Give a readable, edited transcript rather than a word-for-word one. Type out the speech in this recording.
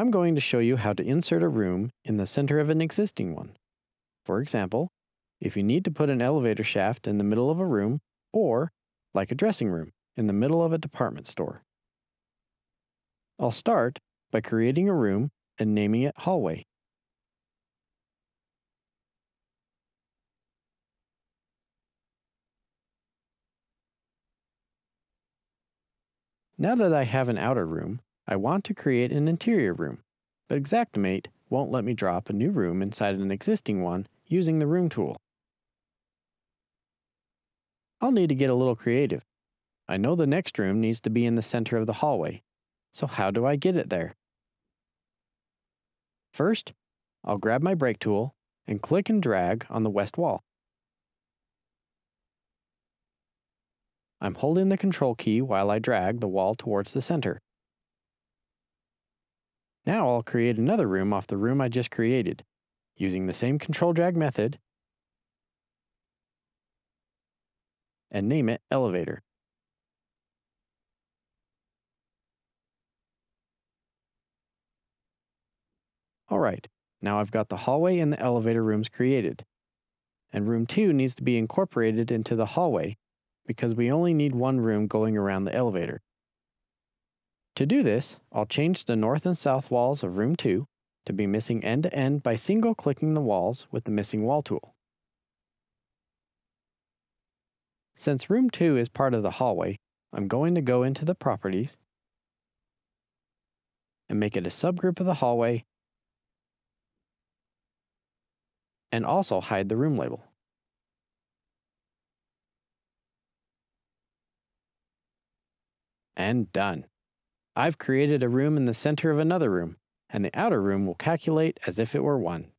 I'm going to show you how to insert a room in the center of an existing one. For example, if you need to put an elevator shaft in the middle of a room, or, like a dressing room, in the middle of a department store. I'll start by creating a room and naming it Hallway. Now that I have an outer room, I want to create an interior room, but Xactimate won't let me drop a new room inside an existing one using the Room tool. I'll need to get a little creative. I know the next room needs to be in the center of the hallway, so how do I get it there? First, I'll grab my break tool and click and drag on the west wall. I'm holding the control key while I drag the wall towards the center. Now I'll create another room off the room I just created, using the same control drag method, and name it Elevator. Alright, now I've got the hallway and the elevator rooms created, and room 2 needs to be incorporated into the hallway, because we only need one room going around the elevator. To do this, I'll change the north and south walls of room 2 to be missing end to end by single clicking the walls with the missing wall tool. Since room 2 is part of the hallway, I'm going to go into the properties and make it a subgroup of the hallway and also hide the room label. And done. I've created a room in the center of another room, and the outer room will calculate as if it were one.